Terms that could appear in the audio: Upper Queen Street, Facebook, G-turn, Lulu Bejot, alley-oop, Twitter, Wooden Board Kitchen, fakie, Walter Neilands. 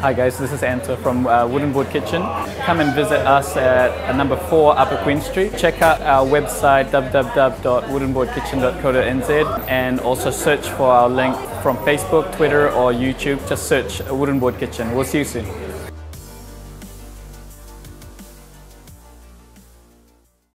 Hi guys, this is Anta from Wooden Board Kitchen. Come and visit us at number 4 Upper Queen Street. Check out our website www.woodenboardkitchen.co.nz and also search for our link from Facebook, Twitter or YouTube. Just search Wooden Board Kitchen. We'll see you soon.